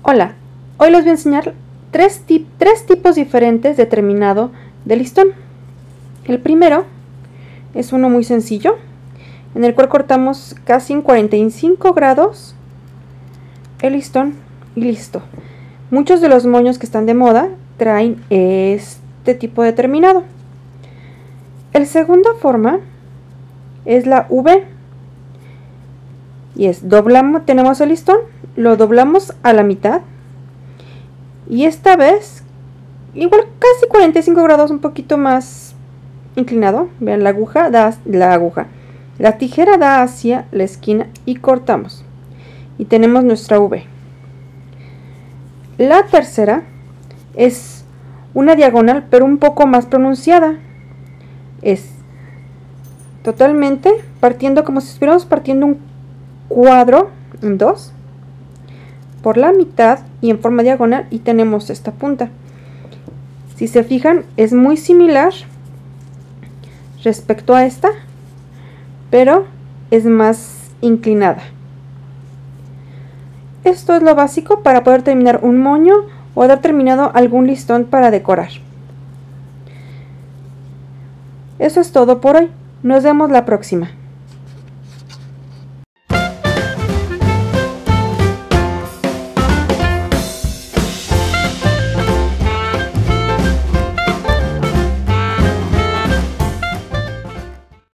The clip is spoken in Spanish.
Hola, hoy les voy a enseñar tres tipos diferentes de terminado de listón. El primero es uno muy sencillo, en el cual cortamos casi en 45 grados el listón y listo. Muchos de los moños que están de moda traen este tipo de terminado. El segunda forma es la V y es doblamos, tenemos el listón, lo doblamos a la mitad y esta vez igual casi 45 grados, un poquito más inclinado. Vean, la tijera da hacia la esquina y cortamos y tenemos nuestra V. La tercera es una diagonal pero un poco más pronunciada, es totalmente partiendo como si estuviéramos partiendo un cuadro en dos por la mitad y en forma diagonal y tenemos esta punta. Si se fijan, es muy similar respecto a esta, pero es más inclinada. Esto es lo básico para poder terminar un moño o dar terminado algún listón para decorar. Eso es todo por hoy. Nos vemos la próxima.